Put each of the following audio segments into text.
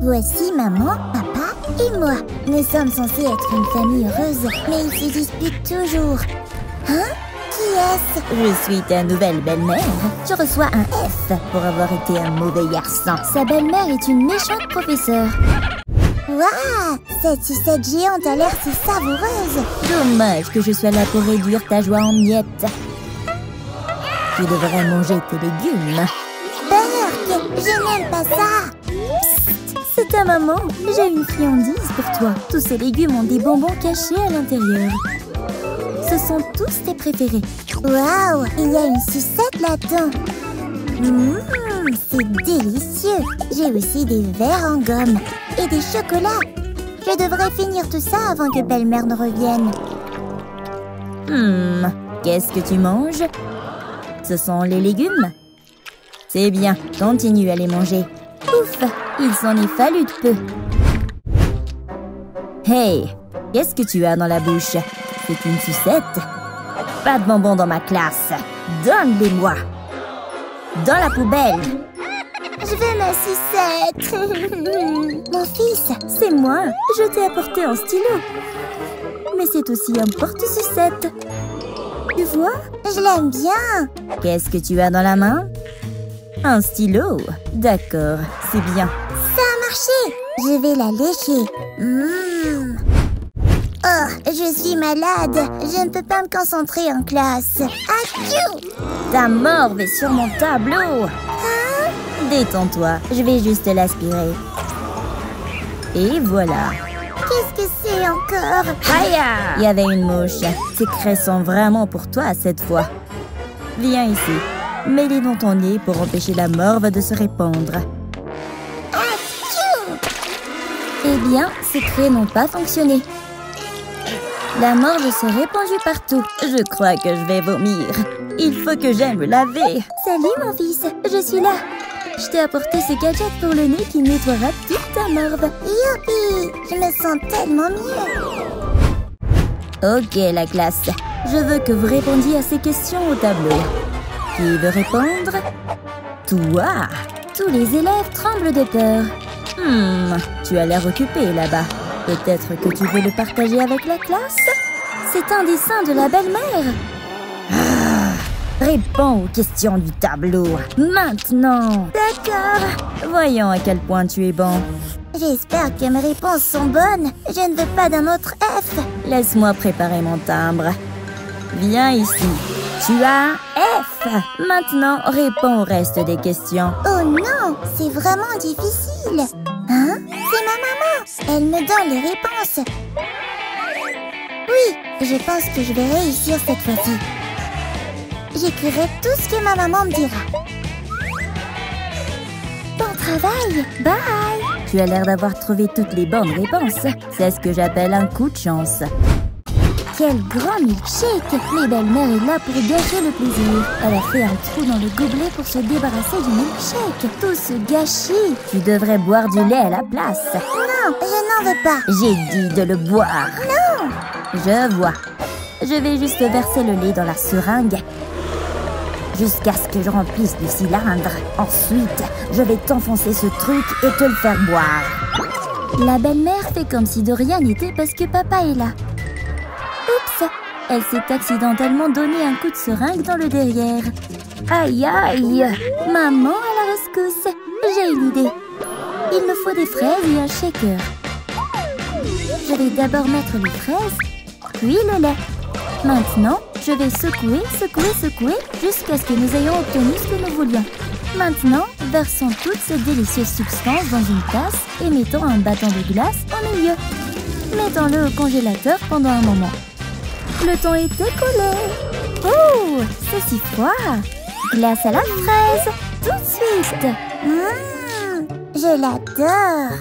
Voici maman, papa et moi. Nous sommes censés être une famille heureuse, mais ils se disputent toujours. Hein? Qui est-ce? Je suis ta nouvelle belle-mère. Tu reçois un F pour avoir été un mauvais garçon. Sa belle-mère est une méchante professeure. Waouh! Cette sucette géante a l'air si savoureuse. Dommage que je sois là pour réduire ta joie en miettes. Tu devrais manger tes légumes. Burk! Je n'aime pas ça. C'est ta maman. J'ai une friandise pour toi. Tous ces légumes ont des bonbons cachés à l'intérieur. Ce sont tous tes préférés. Waouh! Il y a une sucette là-dedans. C'est délicieux. J'ai aussi des verres en gomme et des chocolats. Je devrais finir tout ça avant que belle-mère ne revienne. Qu'est-ce que tu manges? Ce sont les légumes. C'est bien, continue à les manger. Ouf, il s'en est fallu de peu. Hey, qu'est-ce que tu as dans la bouche? C'est une sucette. Pas de bonbons dans ma classe. Donne-les-moi. Dans la poubelle. Je veux ma sucette. Mon fils, c'est moi. Je t'ai apporté un stylo. Mais c'est aussi un porte-sucette. Tu vois? Je l'aime bien. Qu'est-ce que tu as dans la main? Un stylo. D'accord, c'est bien. Ça a marché. Je vais la lécher. Oh, je suis malade. Je ne peux pas me concentrer en classe. Achou! Ta morve est sur mon tableau. Hein? Détends-toi, je vais juste l'aspirer. Et voilà. Qu'est-ce que c'est encore? Aïe! Il y avait une mouche. Ces craies sont vraiment pour toi cette fois. Viens ici. Mets-les dans ton nez pour empêcher la morve de se répandre. Achou! Eh bien, ces craies n'ont pas fonctionné. La morve s'est répandue partout. Je crois que je vais vomir. Il faut que j'aille me laver. Salut mon fils, je suis là. Je t'ai apporté ces gadgets pour le nez qui nettoiera toute ta morve. Youpi, je me sens tellement mieux. Ok la classe, je veux que vous répondiez à ces questions au tableau. Qui veut répondre? Toi! Tous les élèves tremblent de peur. Tu as l'air occupé là-bas. Peut-être que tu veux le partager avec la classe? C'est un dessin de la belle-mère. Réponds aux questions du tableau. Maintenant. D'accord. Voyons à quel point tu es bon. J'espère que mes réponses sont bonnes. Je ne veux pas d'un autre F. Laisse-moi préparer mon timbre. Viens ici. Tu as F. Maintenant, réponds au reste des questions. Oh non, c'est vraiment difficile. Hein? C'est ma maman. Elle me donne les réponses. Oui, je pense que je vais réussir cette fois-ci. J'écrirai tout ce que ma maman me dira. Bon travail! Bye! Tu as l'air d'avoir trouvé toutes les bonnes réponses. C'est ce que j'appelle un coup de chance. Quel grand milkshake! Mais belle-mère est là pour gâcher le plaisir. Elle a fait un trou dans le gobelet pour se débarrasser du milkshake. Tout ce gâchis! Tu devrais boire du lait à la place. Je n'en veux pas. J'ai dit de le boire. Non. Je vois. Je vais juste verser le lait dans la seringue jusqu'à ce que je remplisse le cylindre. Ensuite, je vais t'enfoncer ce truc et te le faire boire. La belle-mère fait comme si de rien n'était parce que papa est là. Oups. Elle s'est accidentellement donné un coup de seringue dans le derrière. Aïe aïe. Maman à la rescousse. J'ai une idée. Il me faut des fraises et un shaker. Je vais d'abord mettre les fraises, puis le lait. Maintenant, je vais secouer, secouer, secouer, jusqu'à ce que nous ayons obtenu ce que nous voulions. Maintenant, versons toute cette délicieuse substance dans une tasse et mettons un bâton de glace au milieu. Mettons-le au congélateur pendant un moment. Le temps est écoulé. Oh, c'est si froid. Glace à la fraise, tout de suite. Je l'adore!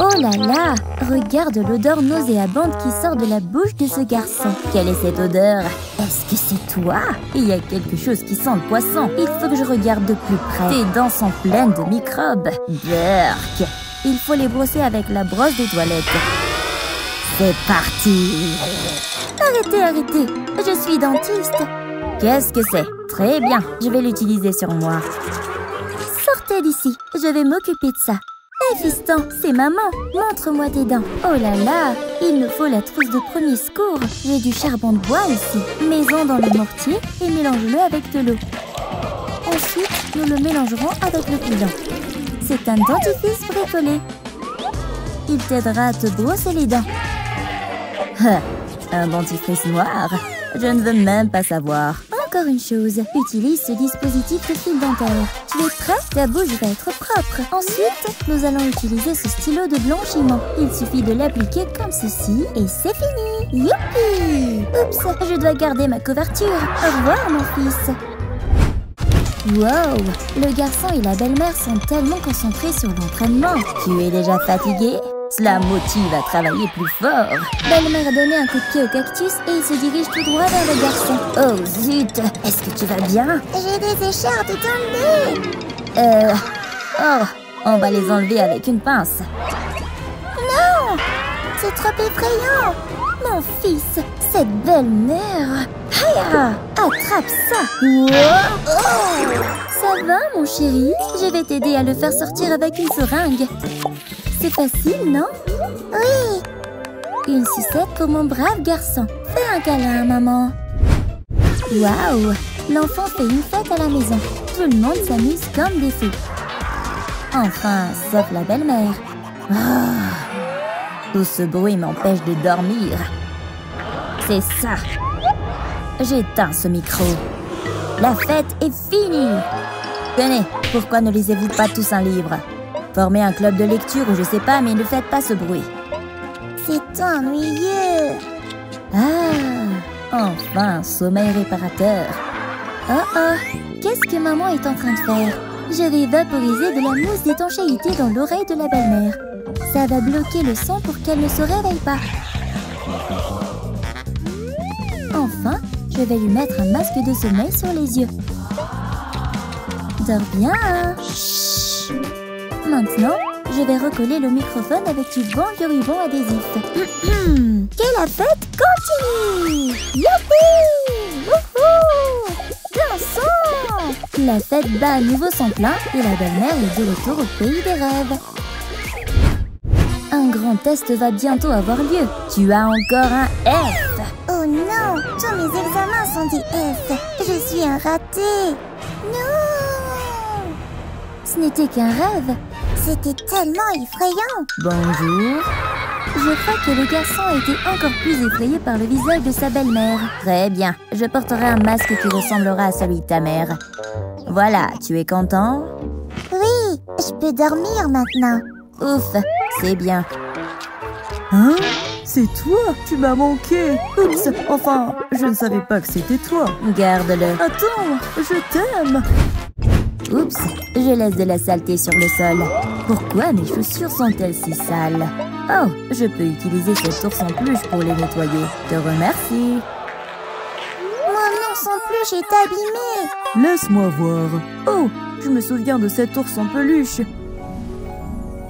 Oh là là! Regarde l'odeur nauséabonde qui sort de la bouche de ce garçon. Quelle est cette odeur? Est-ce que c'est toi? Il y a quelque chose qui sent le poisson. Il faut que je regarde de plus près. Tes dents sont pleines de microbes. Burk! Il faut les brosser avec la brosse des toilettes. C'est parti! Arrêtez, arrêtez! Je suis dentiste! Qu'est-ce que c'est? Très bien, je vais l'utiliser sur moi. sortez d'ici, je vais m'occuper de ça. Hé hey, fiston, c'est maman, montre-moi tes dents. Oh là là, il me faut la trousse de premier secours. J'ai du charbon de bois ici. Mets-en dans le mortier et mélange-le avec de l'eau. Ensuite, nous le mélangerons avec le coulant. C'est un dentifrice bricolé. Il t'aidera à te brosser les dents. Un dentifrice noir? Je ne veux même pas savoir. Encore une chose, utilise ce dispositif de fil dentaire. Tu es prêt? Ta bouche va être propre. Ensuite, nous allons utiliser ce stylo de blanchiment. Il suffit de l'appliquer comme ceci et c'est fini. Youpi! Oups, je dois garder ma couverture. Au revoir, mon fils. Wow! Le garçon et la belle-mère sont tellement concentrés sur l'entraînement. Tu es déjà fatigué? Cela motive à travailler plus fort. Belle-mère a donné un coup de pied au cactus et il se dirige tout droit vers le garçon. Oh zut, est-ce que tu vas bien? J'ai des écharpes enlevées. Oh, on va les enlever avec une pince. Non, c'est trop effrayant. Mon fils, cette belle-mère. Hiya, attrape ça. Wow. Oh. Ça va, mon chéri? Je vais t'aider à le faire sortir avec une seringue. C'est facile, non? Oui! Une sucette pour mon brave garçon. Fais un câlin, maman. Waouh! L'enfant fait une fête à la maison. Tout le monde s'amuse comme des fous. Enfin, sauf la belle-mère. Oh, tout ce bruit m'empêche de dormir. C'est ça! J'éteins ce micro. La fête est finie! Tenez, pourquoi ne lisez-vous pas tous un livre? Formez un club de lecture ou je sais pas, mais ne faites pas ce bruit. C'est ennuyeux. Ah, enfin, sommeil réparateur. Oh, qu'est-ce que maman est en train de faire? Je vais vaporiser de la mousse d'étanchéité dans l'oreille de la belle-mère. Ça va bloquer le son pour qu'elle ne se réveille pas. Enfin, je vais lui mettre un masque de sommeil sur les yeux. Dors bien, hein? Maintenant, je vais recoller le microphone avec du bon vieux ruban adhésif. Que la fête continue! Youpi! Wouhou! Dansons! La fête bat à nouveau son plein et la belle-mère est de retour au pays des rêves. Un grand test va bientôt avoir lieu. Tu as encore un F! Oh non! Tous mes examens sont des F! Je suis un raté! Non! Ce n'était qu'un rêve! C'était tellement effrayant! Bonjour! Je crois que le garçon était encore plus effrayé par le visage de sa belle-mère. Très bien, je porterai un masque qui ressemblera à celui de ta mère. Voilà, tu es content? Oui, je peux dormir maintenant. Ouf, c'est bien. Hein? C'est toi? Tu m'as manqué! Oups, enfin, je ne savais pas que c'était toi. Garde-le. Attends, je t'aime! Oups, je laisse de la saleté sur le sol. Pourquoi mes chaussures sont-elles si sales? Oh, je peux utiliser cette ours en peluche pour les nettoyer. Te remercie. Mon ours en peluche est abîmé. Laisse-moi voir. Oh, je me souviens de cette ours en peluche.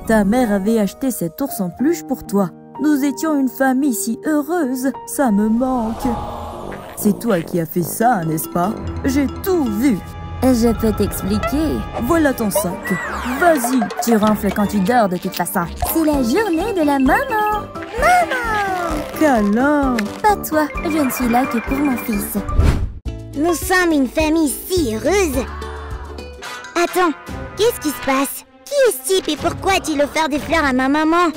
Ta mère avait acheté cette ours en peluche pour toi. Nous étions une famille si heureuse. Ça me manque. C'est toi qui as fait ça, n'est-ce pas? J'ai tout vu. Je peux t'expliquer. Voilà ton sac. Vas-y, tu ronfles quand tu dors de toute façon. C'est la journée de la maman. Maman! Câlin! Pas toi, je ne suis là que pour mon fils. Nous sommes une famille si heureuse. Attends, qu'est-ce qui se passe? Qui est ce type et pourquoi a-t-il offert des fleurs à ma maman?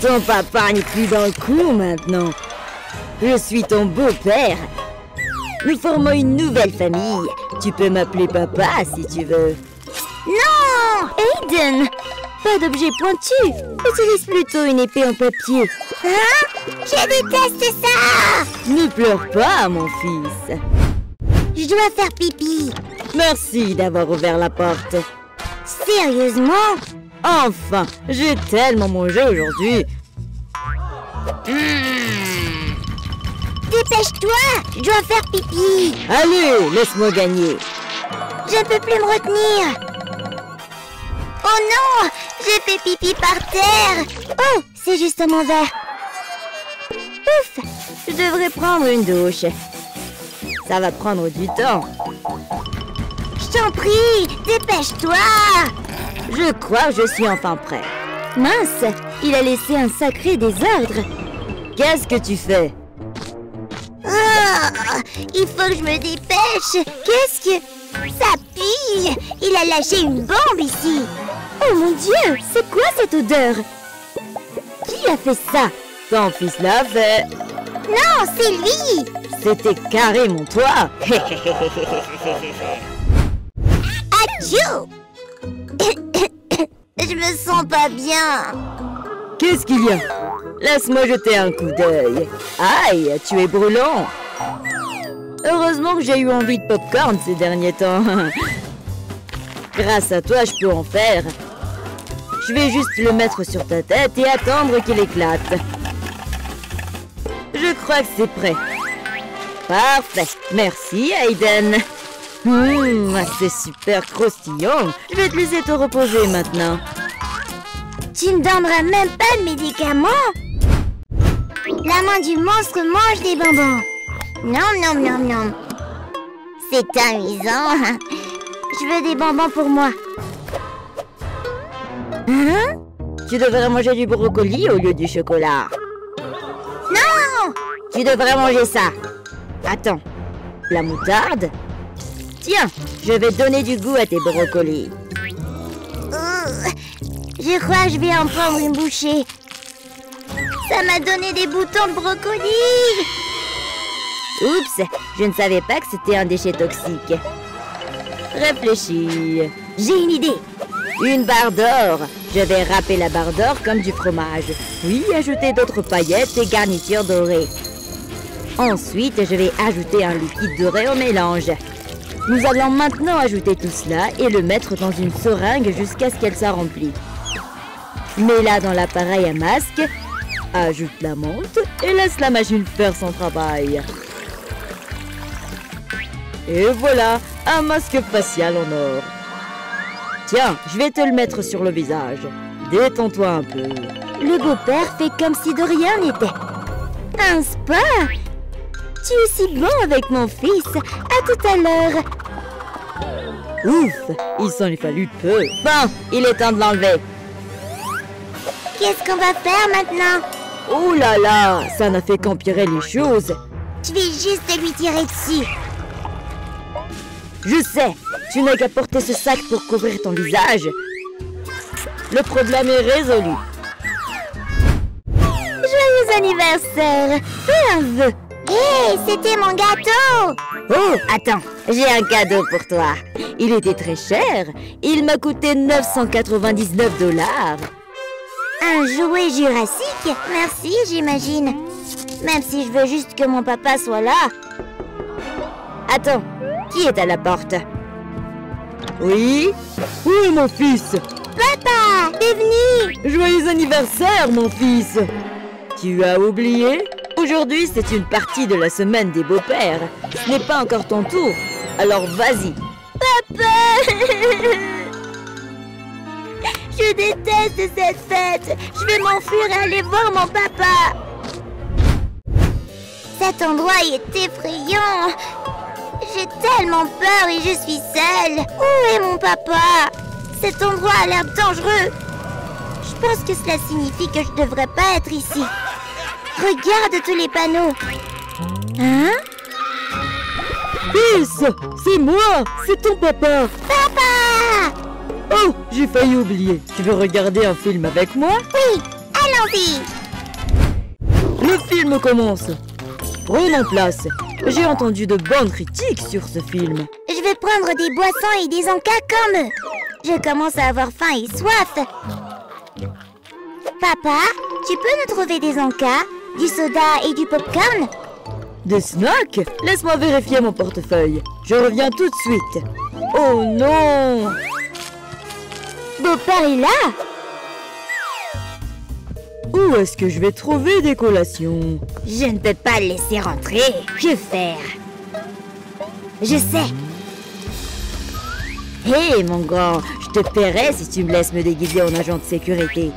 Ton papa n'est plus dans le coup maintenant. Je suis ton beau-père. Nous formons une nouvelle famille. Tu peux m'appeler papa si tu veux. Non! Aiden! Pas d'objet pointu. Utilise plutôt une épée en papier. Hein? Je déteste ça! Ne pleure pas, mon fils. Je dois faire pipi. Merci d'avoir ouvert la porte. Sérieusement? Enfin, j'ai tellement mangé aujourd'hui. Dépêche-toi, je dois faire pipi. Allez, laisse-moi gagner. Je ne peux plus me retenir. Oh non, j'ai fait pipi par terre. Oh, c'est juste mon verre. Ouf, je devrais prendre une douche. Ça va prendre du temps. Je t'en prie, dépêche-toi. Je crois que je suis enfin prêt. Mince, il a laissé un sacré désordre. Qu'est-ce que tu fais? Oh, il faut que je me dépêche. Qu'est-ce que... Ça pille! Il a lâché une bombe ici. Oh mon Dieu, c'est quoi cette odeur? Qui a fait ça? Ton fils l'a fait. Non, c'est lui. C'était carré, mon toit. Adieu. Je me sens pas bien. Qu'est-ce qu'il y a? Laisse-moi jeter un coup d'œil. Aïe, tu es brûlant. Heureusement que j'ai eu envie de pop-corn ces derniers temps. Grâce à toi, je peux en faire. Je vais juste le mettre sur ta tête et attendre qu'il éclate. Je crois que c'est prêt. Parfait. Merci, Hayden. C'est super croustillant. Je vais te laisser te reposer maintenant. Tu ne donneras même pas de médicaments? La main du monstre mange des bonbons. Non, non, non, non. C'est amusant. Je veux des bonbons pour moi. Hein? Tu devrais manger du brocoli au lieu du chocolat. Non! Tu devrais manger ça. Attends. La moutarde? Tiens, je vais donner du goût à tes brocolis. Je crois que je vais en prendre une bouchée. Ça m'a donné des boutons de brocoli. Oups, je ne savais pas que c'était un déchet toxique. Réfléchis. J'ai une idée. Une barre d'or. Je vais râper la barre d'or comme du fromage. Puis ajouter d'autres paillettes et garnitures dorées. Ensuite, je vais ajouter un liquide doré au mélange. Nous allons maintenant ajouter tout cela et le mettre dans une seringue jusqu'à ce qu'elle soit remplie. Mets-la dans l'appareil à masque. Ajoute la menthe et laisse la machine faire son travail. Et voilà, un masque facial en or. Tiens, je vais te le mettre sur le visage. Détends-toi un peu. Le beau-père fait comme si de rien n'était. Un spa? Tu es si bon avec mon fils. À tout à l'heure. Ouf, il s'en est fallu peu. Bon, il est temps de l'enlever. Qu'est-ce qu'on va faire maintenant? Oh là là, ça n'a fait qu'empirer les choses. Je vais juste lui tirer dessus. Je sais, tu n'as qu'à porter ce sac pour couvrir ton visage. Le problème est résolu. Joyeux anniversaire. Fais un vœu. Hé, c'était mon gâteau. Oh, attends, j'ai un cadeau pour toi. Il était très cher. Il m'a coûté 999 $. Un jouet jurassique? Merci, j'imagine. Même si je veux juste que mon papa soit là. Attends. Qui est à la porte? Oui? Où est mon fils? Papa! T'es venu! Joyeux anniversaire, mon fils! Tu as oublié? Aujourd'hui, c'est une partie de la semaine des beaux-pères. Ce n'est pas encore ton tour, alors vas-y. Papa! Je déteste cette fête! Je vais m'enfuir et aller voir mon papa! Cet endroit est effrayant! J'ai tellement peur et je suis seule. Où est mon papa? Cet endroit a l'air dangereux. Je pense que cela signifie que je ne devrais pas être ici. Regarde tous les panneaux. Hein? Fils, c'est moi, c'est ton papa. Papa! Oh, j'ai failli oublier. Tu veux regarder un film avec moi? Oui, allons-y. Le film commence. Prenons place. J'ai entendu de bonnes critiques sur ce film. Je vais prendre des boissons et des encas comme eux. Je commence à avoir faim et soif. Papa, tu peux nous trouver des encas, du soda et du pop-corn? Des snacks? Laisse-moi vérifier mon portefeuille. Je reviens tout de suite. Oh non! Beau-père est là? Où est-ce que je vais trouver des collations? Je ne peux pas le laisser rentrer. Que faire? Je sais. Hé, mon grand, je te paierai si tu me laisses me déguiser en agent de sécurité.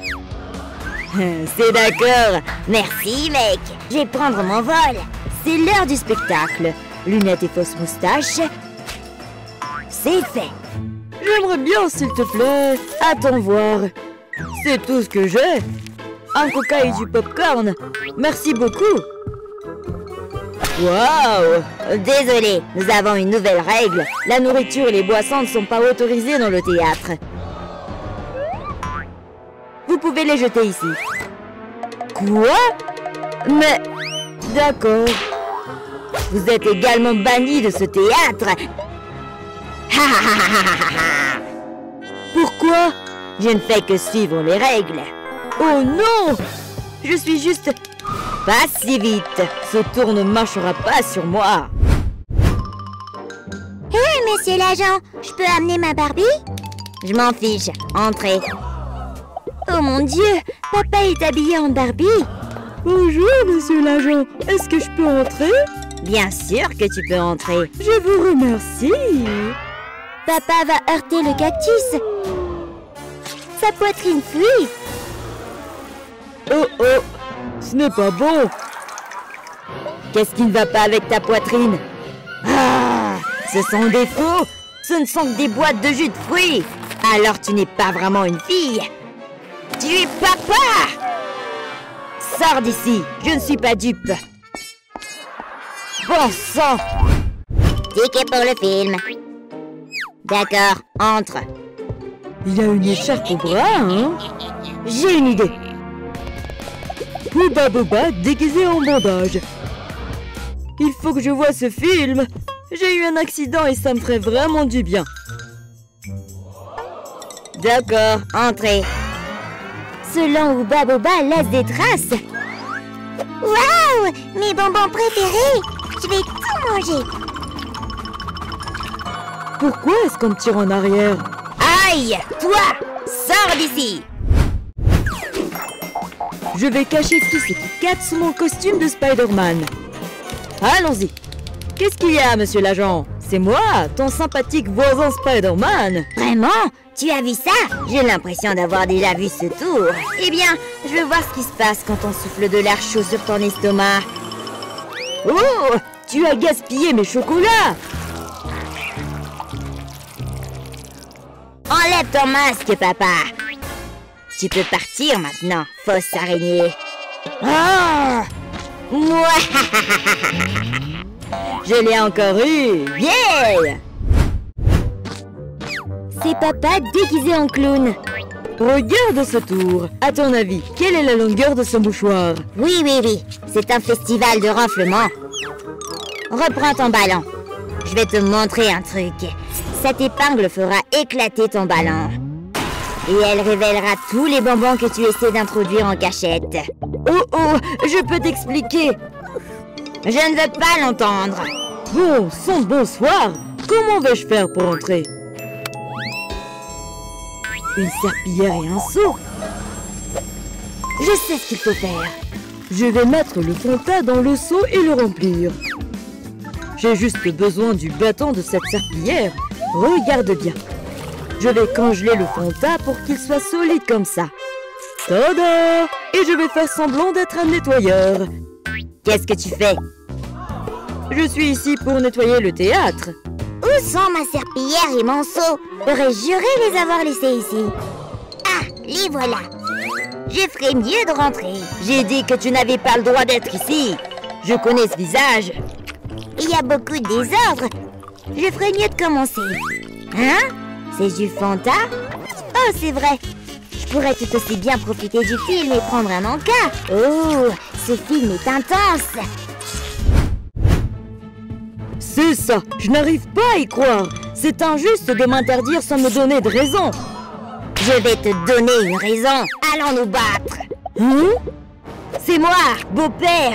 C'est d'accord. Merci, mec. Je vais prendre mon vol. C'est l'heure du spectacle. Lunettes et fausses moustaches. c'est fait. J'aimerais bien, s'il te plaît. Attends voir. C'est tout ce que j'ai. Un coca et du popcorn. Merci beaucoup. Waouh! Désolé, nous avons une nouvelle règle. La nourriture et les boissons ne sont pas autorisées dans le théâtre. Vous pouvez les jeter ici. Quoi? Mais... d'accord. Vous êtes également banni de ce théâtre. Pourquoi? Je ne fais que suivre les règles. Oh non! Je suis juste... pas si vite. Ce tour ne marchera pas sur moi. Hé, monsieur l'agent, je peux amener ma Barbie? Je m'en fiche. Entrez. Oh mon Dieu, papa est habillé en Barbie. Bonjour, monsieur l'agent. Est-ce que je peux entrer? Bien sûr que tu peux entrer. Je vous remercie. Papa va heurter le cactus. Sa poitrine fuit. Oh oh, ce n'est pas bon. Qu'est-ce qui ne va pas avec ta poitrine? Ah, ce sont des faux. Ce ne sont que des boîtes de jus de fruits. Alors tu n'es pas vraiment une fille. Tu es papa. Sors d'ici, je ne suis pas dupe. Bon sang! Ticket pour le film. D'accord, entre. Il a une écharpe au bras, hein? J'ai une idée. Booba Boba déguisé en bandage. Il faut que je voie ce film. J'ai eu un accident et ça me ferait vraiment du bien. D'accord, entrez. Ce lent où Booba Boba laisse des traces. Waouh! Mes bonbons préférés! Je vais tout manger. Pourquoi est-ce qu'on me tire en arrière? Aïe! Toi! Sors d'ici! Je vais cacher tous ces Kit-Kats sous mon costume de Spider-Man. Allons-y. Qu'est-ce qu'il y a, monsieur l'agent? C'est moi, ton sympathique voisin Spider-Man. Vraiment? Tu as vu ça? J'ai l'impression d'avoir déjà vu ce tour. Eh bien, je veux voir ce qui se passe quand on souffle de l'air chaud sur ton estomac. Oh! Tu as gaspillé mes chocolats! Enlève ton masque, papa! Tu peux partir maintenant, fausse araignée. Ah! Je l'ai encore eu! Yeah! C'est papa déguisé en clown. Regarde ce tour. À ton avis, quelle est la longueur de ce mouchoir? Oui, oui, oui. C'est un festival de renflement. Reprends ton ballon. Je vais te montrer un truc. Cette épingle fera éclater ton ballon. Et elle révélera tous les bonbons que tu essaies d'introduire en cachette. Oh oh, je peux t'expliquer. Je ne veux pas l'entendre. Bon sang, bonsoir. Comment vais-je faire pour entrer? Une serpillière et un seau. Je sais ce qu'il faut faire. Je vais mettre le Fanta dans le seau et le remplir. J'ai juste besoin du bâton de cette serpillière. Regarde bien. Je vais congeler le Fanta pour qu'il soit solide comme ça. Tada! Et je vais faire semblant d'être un nettoyeur. Qu'est-ce que tu fais? Je suis ici pour nettoyer le théâtre. Où sont ma serpillière et mon seau? J'aurais juré les avoir laissés ici. Ah, les voilà. Je ferais mieux de rentrer. J'ai dit que tu n'avais pas le droit d'être ici. Je connais ce visage. Il y a beaucoup de désordre. Je ferais mieux de commencer. Hein? C'est du Fanta? Oh, c'est vrai. Je pourrais tout aussi bien profiter du film et prendre un encas. Oh, ce film est intense. C'est ça, je n'arrive pas à y croire. C'est injuste de m'interdire sans me donner de raison. Je vais te donner une raison. Allons nous battre. Hein? C'est moi, beau-père.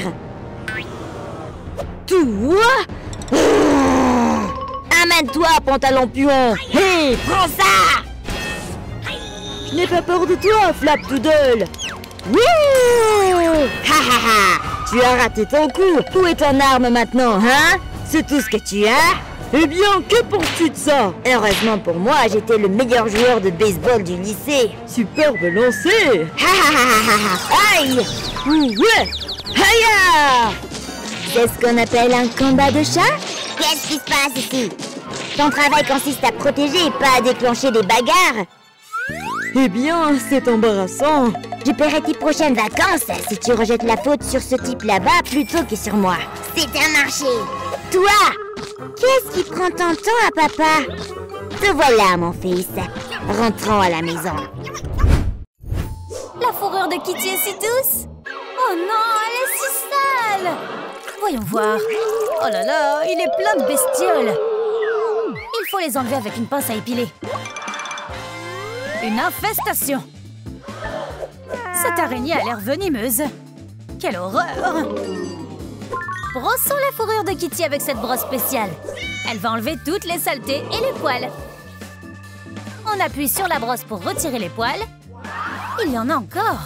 Toi? Amène-toi, pantalon puant. Hé, hey, prends ça. Je n'ai pas peur de toi, Flap Doodle. Wouh! Ha ha ha! Tu as raté ton coup. Où est ton arme maintenant, hein? C'est tout ce que tu as? Eh bien, que penses-tu de ça? Heureusement pour moi, j'étais le meilleur joueur de baseball du lycée. Superbe lancé! Ha ha ha ha! Aïe! Ouais! Aïe! C'est ce qu'on appelle un combat de chat? Qu'est-ce qui se passe ici? Ton travail consiste à protéger et pas à déclencher des bagarres. Eh bien, c'est embarrassant. Je paierai tes prochaines vacances si tu rejettes la faute sur ce type là-bas plutôt que sur moi. C'est un marché. Toi, qu'est-ce qui prend tant de temps à papa? Te voilà, mon fils. Rentrons à la maison. La fourrure de Kitty est si douce. Oh non, elle est si sale. Voyons voir. Oh là là, il est plein de bestioles. Il faut les enlever avec une pince à épiler. Une infestation. Cette araignée a l'air venimeuse. Quelle horreur! Brossons la fourrure de Kitty avec cette brosse spéciale. Elle va enlever toutes les saletés et les poils. On appuie sur la brosse pour retirer les poils. Il y en a encore.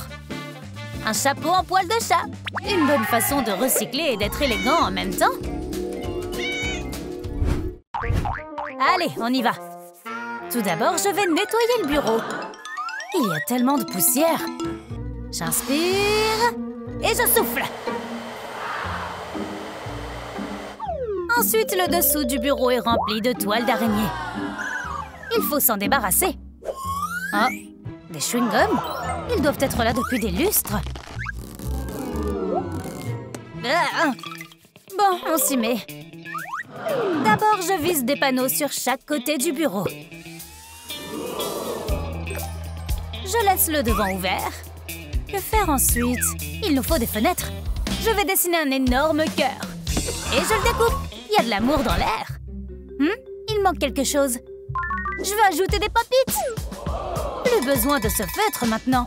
Un chapeau en poils de chat. Une bonne façon de recycler et d'être élégant en même temps. Allez, on y va. Tout d'abord, je vais nettoyer le bureau. Il y a tellement de poussière. J'inspire et je souffle. Ensuite, le dessous du bureau est rempli de toiles d'araignée. Il faut s'en débarrasser. Oh, des chewing-gums? Ils doivent être là depuis des lustres. Ah. Bon, on s'y met. D'abord, je visse des panneaux sur chaque côté du bureau. Je laisse le devant ouvert. Que faire ensuite? Il nous faut des fenêtres. Je vais dessiner un énorme cœur. Et je le découpe. Il y a de l'amour dans l'air. Il manque quelque chose. Je vais ajouter des pop-its. Plus besoin de ce feutre maintenant.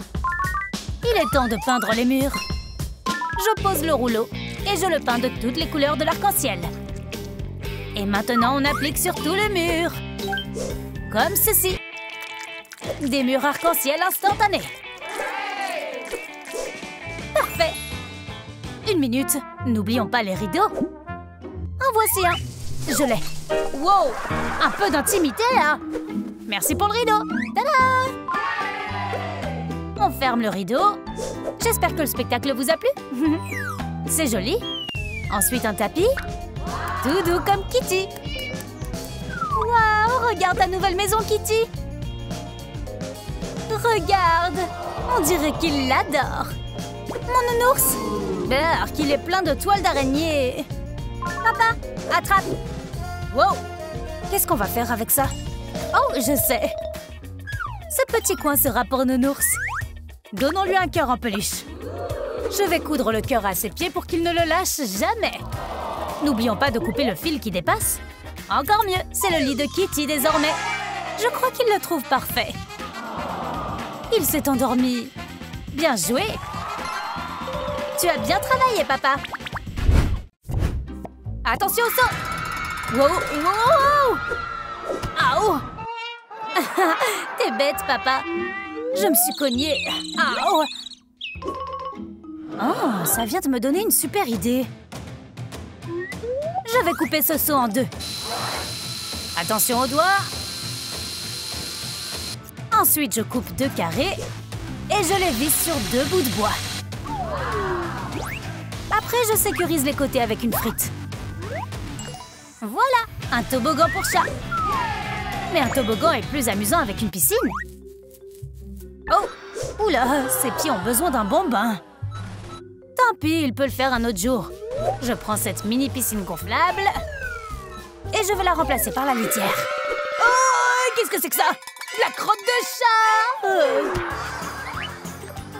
Il est temps de peindre les murs. Je pose le rouleau et je le peins de toutes les couleurs de l'arc-en-ciel. Et maintenant, on applique sur tout le mur. Comme ceci. Des murs arc-en-ciel instantanés. Parfait. Une minute. N'oublions pas les rideaux. En voici un. Je l'ai. Wow. Un peu d'intimité, là. Merci pour le rideau. Tada. On ferme le rideau. J'espère que le spectacle vous a plu. C'est joli. Ensuite, un tapis. Tout doux comme Kitty. Waouh. Regarde ta nouvelle maison, Kitty. Regarde! On dirait qu'il l'adore! Mon nounours! Beurre qu'il est plein de toiles d'araignée! Papa, attrape! Wow! Qu'est-ce qu'on va faire avec ça? Oh, je sais! Ce petit coin sera pour nounours. Donnons-lui un cœur en peluche. Je vais coudre le cœur à ses pieds pour qu'il ne le lâche jamais. N'oublions pas de couper le fil qui dépasse. Encore mieux, c'est le lit de Kitty désormais. Je crois qu'il le trouve parfait. Il s'est endormi. Bien joué. Tu as bien travaillé, papa. Attention au saut. Wow, wow. Aouh. T'es bête, papa. Je me suis cognée. Aouh. Oh, ça vient de me donner une super idée. Je vais couper ce saut en deux. Attention aux doigts. Ensuite, je coupe deux carrés et je les visse sur deux bouts de bois. Après, je sécurise les côtés avec une frite. Voilà, un toboggan pour chat. Mais un toboggan est plus amusant avec une piscine. Oh, oula, ses pieds ont besoin d'un bon bain. Tant pis, il peut le faire un autre jour. Je prends cette mini piscine gonflable et je vais la remplacer par la litière. Oh, qu'est-ce que c'est que ça? La crotte de chat!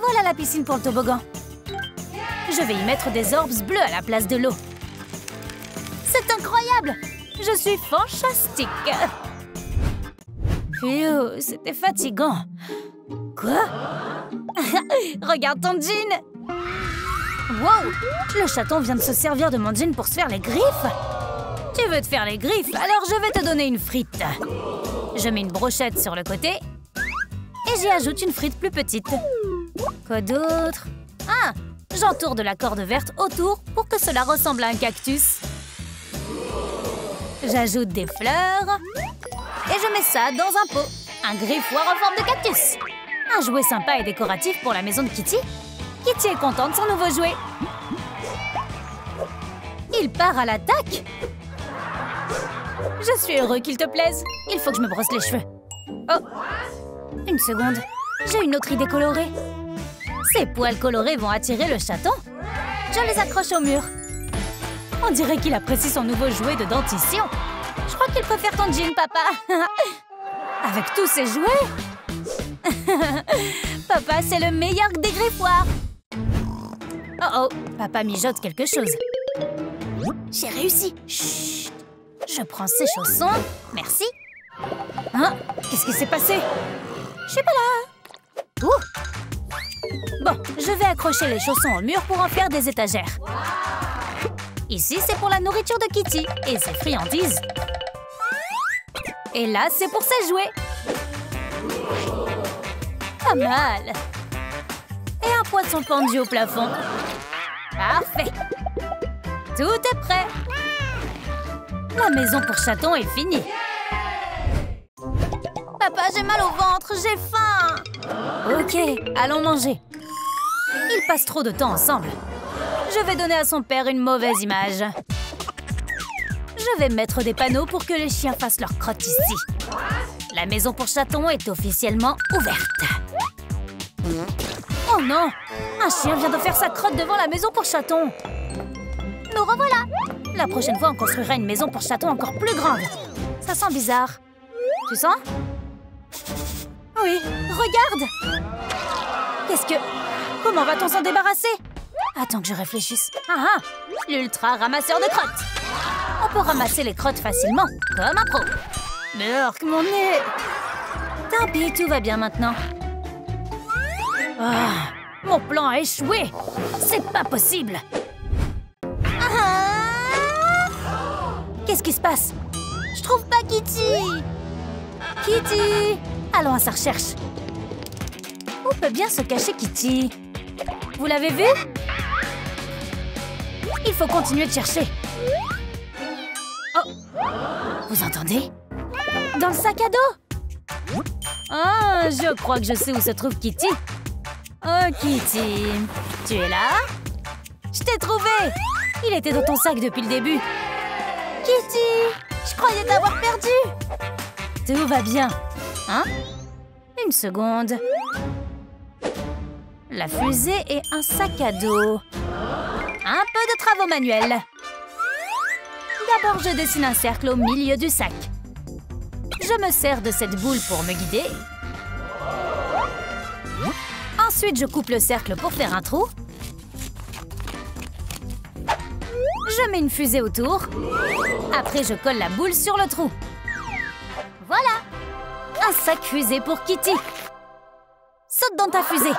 Voilà la piscine pour le toboggan. Je vais y mettre des orbes bleus à la place de l'eau. C'est incroyable! Je suis fantastique! Phew, c'était fatigant. Quoi? Regarde ton jean! Wow! Le chaton vient de se servir de mon jean pour se faire les griffes! Tu veux te faire les griffes? Alors je vais te donner une frite. Je mets une brochette sur le côté et j'y ajoute une frite plus petite. Quoi d'autre? Ah! J'entoure de la corde verte autour pour que cela ressemble à un cactus. J'ajoute des fleurs et je mets ça dans un pot. Un griffoir en forme de cactus. Un jouet sympa et décoratif pour la maison de Kitty. Kitty est contente de son nouveau jouet. Il part à l'attaque. Je suis heureux qu'il te plaise. Il faut que je me brosse les cheveux. Oh, une seconde. J'ai une autre idée colorée. Ces poils colorés vont attirer le chaton. Je les accroche au mur. On dirait qu'il apprécie son nouveau jouet de dentition. Je crois qu'il préfère ton jean, papa. Avec tous ses jouets. Papa, c'est le meilleur des griffoirs. Oh oh, papa mijote quelque chose. J'ai réussi. Chut. Je prends ces chaussons. Merci. Hein? Qu'est-ce qui s'est passé? Je suis pas là. Ouh. Bon, je vais accrocher les chaussons au mur pour en faire des étagères. Ici, c'est pour la nourriture de Kitty et ses friandises. Et là, c'est pour ses jouets. Pas mal. Et un poisson pendu au plafond. Parfait. Tout est prêt. La maison pour chatons est finie. Papa, j'ai mal au ventre, j'ai faim. Ok, allons manger. Ils passent trop de temps ensemble. Je vais donner à son père une mauvaise image. Je vais mettre des panneaux pour que les chiens fassent leur crotte ici. La maison pour chatons est officiellement ouverte. Oh non! Un chien vient de faire sa crotte devant la maison pour chatons. Nous revoilà! La prochaine fois, on construira une maison pour chatons encore plus grande. Ça sent bizarre. Tu sens? Oui, regarde! Qu'est-ce que... Comment va-t-on s'en débarrasser? Attends que je réfléchisse. Ah ah! L'ultra ramasseur de crottes! On peut ramasser les crottes facilement, comme un pro. Burk, mon nez! Tant pis, tout va bien maintenant. Oh, mon plan a échoué! C'est pas possible! Qu'est-ce qui se passe? Je trouve pas Kitty! Kitty! Allons à sa recherche. Où peut bien se cacher Kitty? Vous l'avez vu? Il faut continuer de chercher. Oh! Vous entendez? Dans le sac à dos? Ah, je crois que je sais où se trouve Kitty. Oh, Kitty! Tu es là? Je t'ai trouvé! Il était dans ton sac depuis le début. Kitty! Je croyais t'avoir perdu! Tout va bien. Hein? Une seconde. La fusée et un sac à dos. Un peu de travaux manuels. D'abord, je dessine un cercle au milieu du sac. Je me sers de cette boule pour me guider. Ensuite, je coupe le cercle pour faire un trou. Je mets une fusée autour. Après, je colle la boule sur le trou. Voilà! Un sac fusée pour Kitty. Saute dans ta fusée.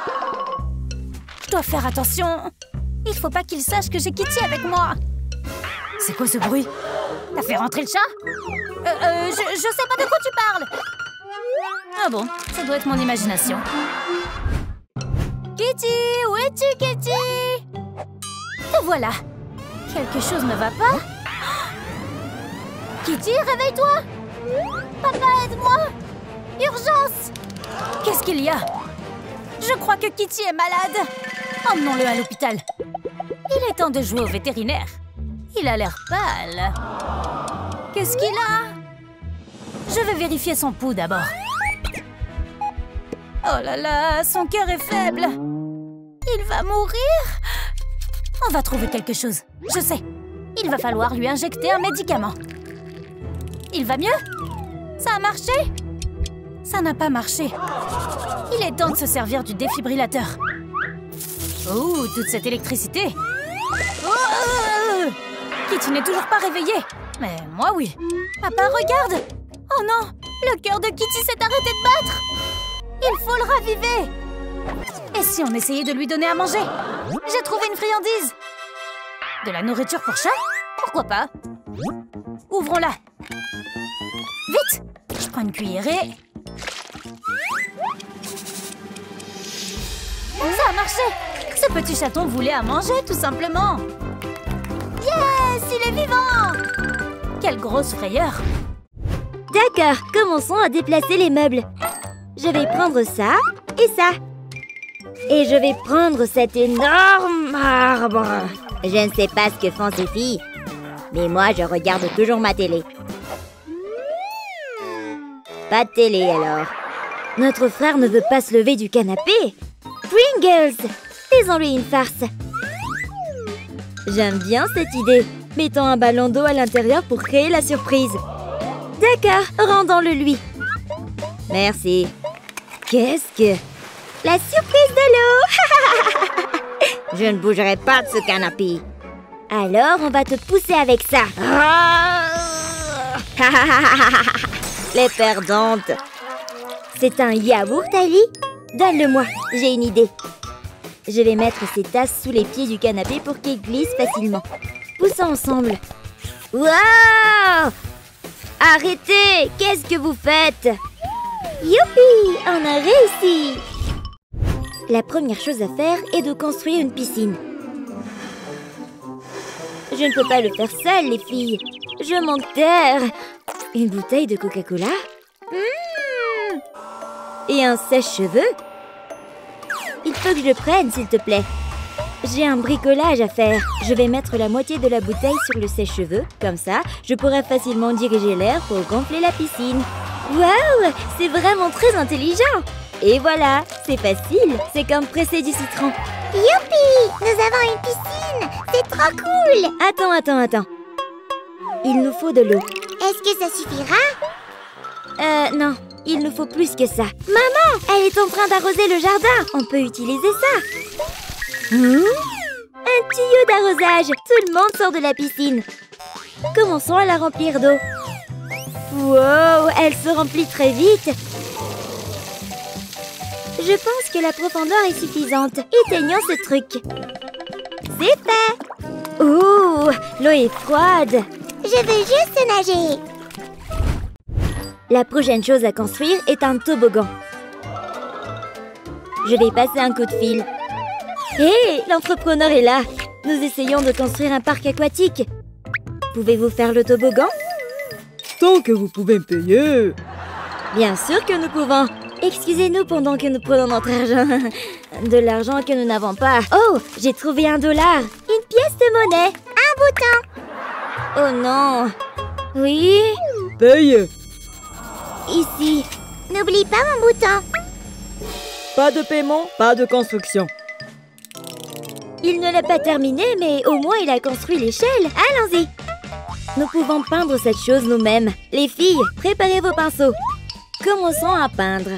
Je dois faire attention. Il faut pas qu'il sache que j'ai Kitty avec moi. C'est quoi ce bruit? T'as fait rentrer le chat? Je sais pas de quoi tu parles. Ah bon, ça doit être mon imagination. Kitty, où es-tu, Kitty? Te voilà. Quelque chose ne va pas? Kitty, réveille-toi! Papa, aide-moi! Urgence! Qu'est-ce qu'il y a? Je crois que Kitty est malade. Emmenons-le à l'hôpital. Il est temps de jouer au vétérinaire. Il a l'air pâle. Qu'est-ce qu'il a? Je vais vérifier son pouls d'abord. Oh là là, son cœur est faible. Il va mourir? On va trouver quelque chose. Je sais. Il va falloir lui injecter un médicament. Il va mieux? Ça a marché? Ça n'a pas marché. Il est temps de se servir du défibrillateur. Oh, toute cette électricité! Oh, Kitty n'est toujours pas réveillée. Mais moi, oui. Papa, regarde! Oh non! Le cœur de Kitty s'est arrêté de battre! Il faut le raviver! Et si on essayait de lui donner à manger? J'ai trouvé une friandise! De la nourriture pour chat? Pourquoi pas? Ouvrons-la! Vite! Je prends une cuillerée. Ça a marché! Ce petit chaton voulait à manger, tout simplement! Yes! Il est vivant! Quelle grosse frayeur! D'accord, commençons à déplacer les meubles. Je vais prendre ça et ça. Et je vais prendre cet énorme arbre. Je ne sais pas ce que font ces filles, mais moi, je regarde toujours ma télé. Pas de télé alors. Notre frère ne veut pas se lever du canapé. Pringles, faisons-lui une farce. J'aime bien cette idée. Mettons un ballon d'eau à l'intérieur pour créer la surprise. D'accord, rendons-le lui. Merci. Qu'est-ce que... La surprise de l'eau. Je ne bougerai pas de ce canapé. Alors, on va te pousser avec ça. Les perdantes. C'est un yaourt, Ali? Donne-le-moi, j'ai une idée. Je vais mettre ces tasses sous les pieds du canapé pour qu'elles glissent facilement. Poussons ensemble. Wow! Arrêtez! Qu'est-ce que vous faites? Youpi! On a réussi! La première chose à faire est de construire une piscine. Je ne peux pas le faire seule, les filles. Je manque d'air. Une bouteille de Coca-Cola et un sèche-cheveux. Il faut que je le prenne, s'il te plaît. J'ai un bricolage à faire. Je vais mettre la moitié de la bouteille sur le sèche-cheveux. Comme ça, je pourrai facilement diriger l'air pour gonfler la piscine. Waouh! C'est vraiment très intelligent! Et voilà, c'est facile, c'est comme presser du citron. Youpi! Nous avons une piscine! C'est trop cool! Attends. Il nous faut de l'eau. Est-ce que ça suffira? Non, il nous faut plus que ça. Maman, elle est en train d'arroser le jardin. On peut utiliser ça. Un tuyau d'arrosage. Tout le monde sort de la piscine. Commençons à la remplir d'eau. Wow, elle se remplit très vite. Je pense que la profondeur est suffisante. Éteignons ce truc. C'est fait. Oh, l'eau est froide. Je veux juste nager. La prochaine chose à construire est un toboggan. Je vais passer un coup de fil. Hé, l'entrepreneur est là. Nous essayons de construire un parc aquatique. Pouvez-vous faire le toboggan? Tant que vous pouvez me payer. Bien sûr que nous pouvons. Excusez-nous pendant que nous prenons notre argent. De l'argent que nous n'avons pas. Oh, j'ai trouvé $1. Une pièce de monnaie. Un bouton. Oh non. Oui. Paye. Ici. N'oublie pas mon bouton. Pas de paiement, pas de construction. Il ne l'a pas terminé, mais au moins il a construit l'échelle. Allons-y. Nous pouvons peindre cette chose nous-mêmes. Les filles, préparez vos pinceaux. Commençons à peindre.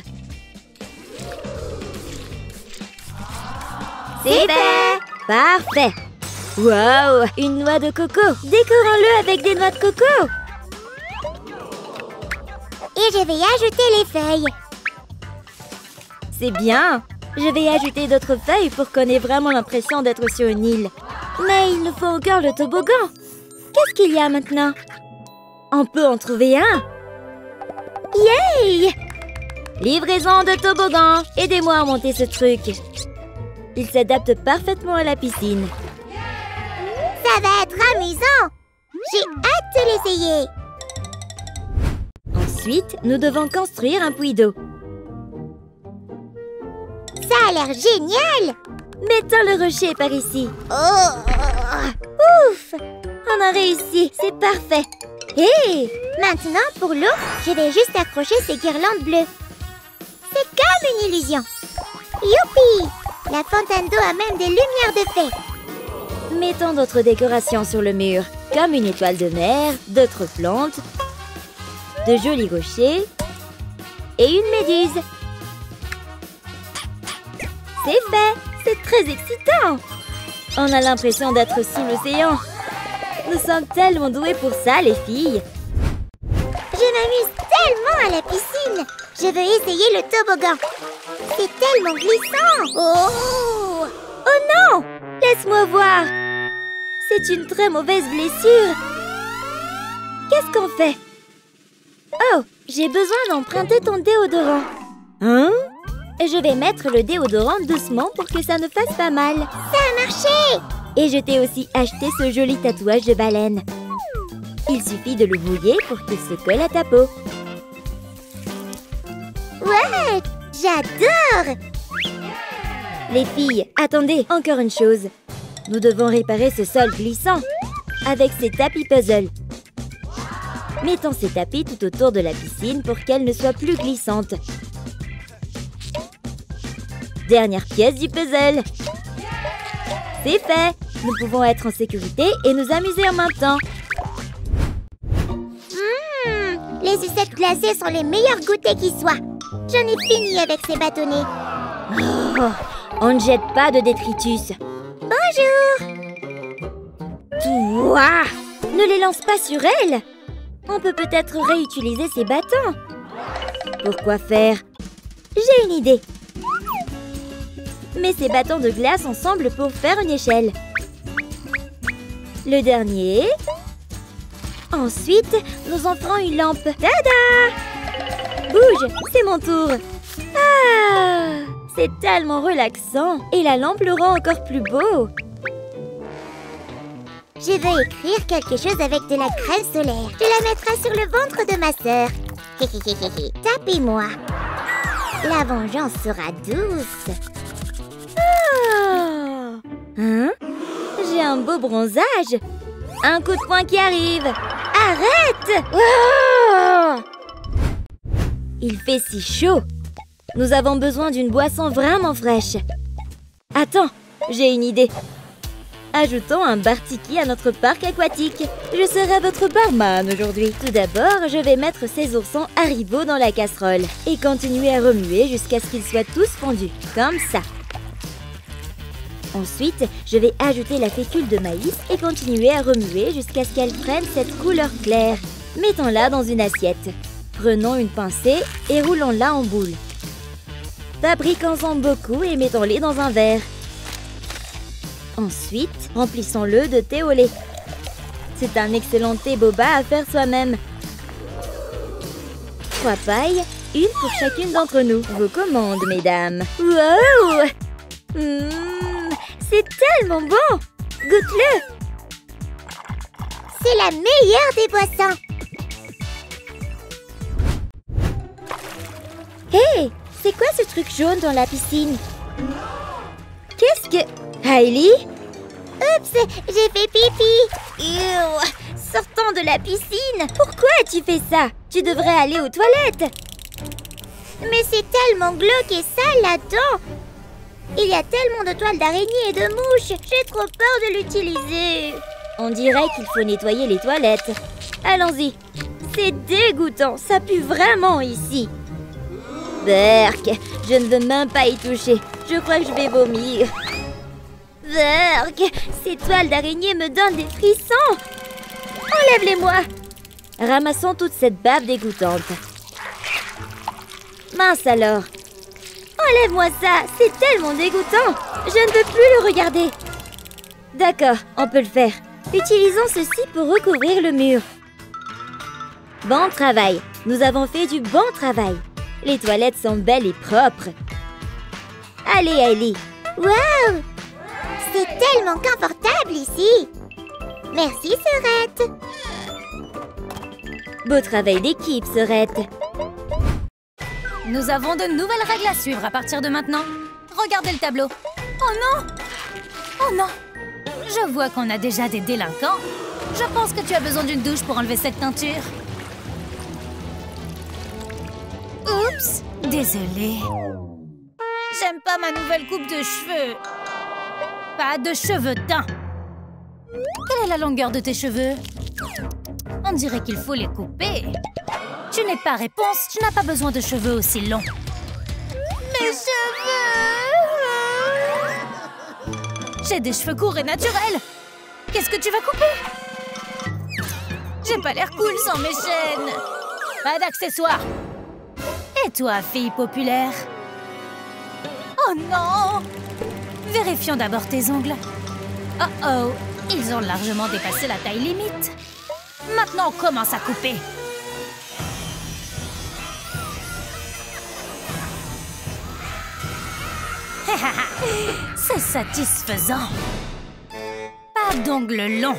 C'est fait! Parfait! Wow! Une noix de coco! Décorons-le avec des noix de coco! Et je vais ajouter les feuilles. C'est bien! Je vais ajouter d'autres feuilles pour qu'on ait vraiment l'impression d'être sur une île. Mais il nous faut encore le toboggan. Qu'est-ce qu'il y a maintenant? On peut en trouver un! Yay! Livraison de toboggan! Aidez-moi à monter ce truc. Il s'adapte parfaitement à la piscine. Ça va être amusant! J'ai hâte de l'essayer! Ensuite, nous devons construire un puits d'eau. Ça a l'air génial! Mettons le rocher par ici. Oh! Ouf! On a réussi, c'est parfait. Hé! Hey! Maintenant, pour l'eau, je vais juste accrocher ces guirlandes bleues. C'est comme une illusion. Youpi! La fontaine d'eau a même des lumières de fée. Mettons d'autres décorations sur le mur, comme une étoile de mer, d'autres plantes, de jolis rochers et une méduse. C'est fait! C'est très excitant! On a l'impression d'être sous l'océan. Nous sommes tellement doués pour ça, les filles. Je m'amuse tellement à la piscine. Je veux essayer le toboggan. C'est tellement glissant. Oh non! Laisse-moi voir. C'est une très mauvaise blessure. Qu'est-ce qu'on fait? Oh, j'ai besoin d'emprunter ton déodorant. Hein? Je vais mettre le déodorant doucement pour que ça ne fasse pas mal. Ça a marché! Et je t'ai aussi acheté ce joli tatouage de baleine. Il suffit de le mouiller pour qu'il se colle à ta peau. Ouais, j'adore! Les filles, attendez, encore une chose. Nous devons réparer ce sol glissant avec ces tapis puzzle. mettant ses tapis tout autour de la piscine pour qu'elle ne soit plus glissante. Dernière pièce du puzzle. C'est fait! Nous pouvons être en sécurité et nous amuser en même temps. Les sucettes glacées sont les meilleurs goûters qui soient. J'en ai fini avec ces bâtonnets. Oh, on ne jette pas de détritus. Bonjour! Toi! Ne les lance pas sur elle! On peut peut-être réutiliser ces bâtons. Pour quoi faire? J'ai une idée. Mets ces bâtons de glace ensemble pour faire une échelle. Le dernier. Ensuite, nous en ferons une lampe. Tada! Bouge, c'est mon tour. Ah! C'est tellement relaxant. Et la lampe le rend encore plus beau. Je vais écrire quelque chose avec de la crème solaire. Tu la mettras sur le ventre de ma sœur. Tapez-moi. La vengeance sera douce. Oh! Hein? J'ai un beau bronzage. Un coup de poing qui arrive. Arrête! Oh! Il fait si chaud. Nous avons besoin d'une boisson vraiment fraîche. Attends, j'ai une idée. Ajoutons un bar tiki à notre parc aquatique. Je serai votre barman aujourd'hui. Tout d'abord, je vais mettre ces oursons Haribo dans la casserole et continuer à remuer jusqu'à ce qu'ils soient tous fondus, comme ça. Ensuite, je vais ajouter la fécule de maïs et continuer à remuer jusqu'à ce qu'elle prenne cette couleur claire. Mettons-la dans une assiette. Prenons une pincée et roulons-la en boule. Fabriquons-en beaucoup et mettons-les dans un verre. Ensuite, remplissons-le de thé au lait. C'est un excellent thé boba à faire soi-même. 3 pailles, une pour chacune d'entre nous. Vos commandes, mesdames. Wow! C'est tellement bon! Goûte-le! C'est la meilleure des boissons! Hé! Hey, c'est quoi ce truc jaune dans la piscine? Qu'est-ce que... Hailey? Oups! J'ai fait pipi! Eww! Sortons de la piscine! Pourquoi as-tu fait ça? Tu devrais aller aux toilettes! Mais c'est tellement glauque et sale là-dedans! Il y a tellement de toiles d'araignée et de mouches. J'ai trop peur de l'utiliser. On dirait qu'il faut nettoyer les toilettes. Allons-y. C'est dégoûtant. Ça pue vraiment ici. Berk, je ne veux même pas y toucher. Je crois que je vais vomir. Berk, ces toiles d'araignée me donnent des frissons. Enlève-les-moi. Ramassons toute cette bave dégoûtante. Mince alors. Enlève-moi ça, c'est tellement dégoûtant. Je ne veux plus le regarder. D'accord, on peut le faire. Utilisons ceci pour recouvrir le mur. Bon travail, nous avons fait du bon travail. Les toilettes sont belles et propres. Allez, Hailey. Wow! C'est tellement confortable ici. Merci, Sorette. Beau travail d'équipe, Sorette. Nous avons de nouvelles règles à suivre à partir de maintenant. Regardez le tableau. Oh non! Oh non! Je vois qu'on a déjà des délinquants. Je pense que tu as besoin d'une douche pour enlever cette teinture. Oups! Désolée. J'aime pas ma nouvelle coupe de cheveux. Pas de cheveux teints. Quelle est la longueur de tes cheveux? On dirait qu'il faut les couper. Tu n'es pas réponse, tu n'as pas besoin de cheveux aussi longs. Mes cheveux! J'ai des cheveux courts et naturels. Qu'est-ce que tu vas couper? J'ai pas l'air cool sans mes chaînes. Pas d'accessoires. Et toi, fille populaire? Oh non! Vérifions d'abord tes ongles. Oh oh, ils ont largement dépassé la taille limite. Maintenant, on commence à couper. C'est satisfaisant. Pas d'ongles longs.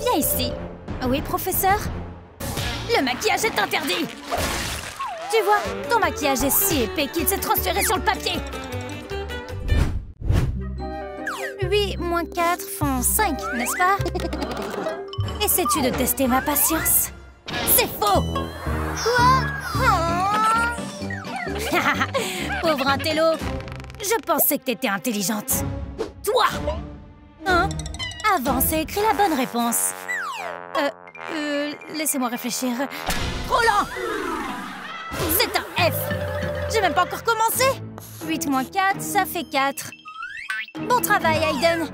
Viens ici. Oui, professeur? Le maquillage est interdit. Tu vois, ton maquillage est si épais qu'il s'est transféré sur le papier. 8 moins 4 font 5, n'est-ce pas? Essaies-tu de tester ma patience? C'est faux! Quoi? Oh. Pauvre intello! Je pensais que t'étais intelligente. Toi! Hein? Avant, c'est écrit la bonne réponse. Laissez-moi réfléchir. Trop lent! C'est un F! J'ai même pas encore commencé! 8 moins 4, ça fait 4. Bon travail, Hayden.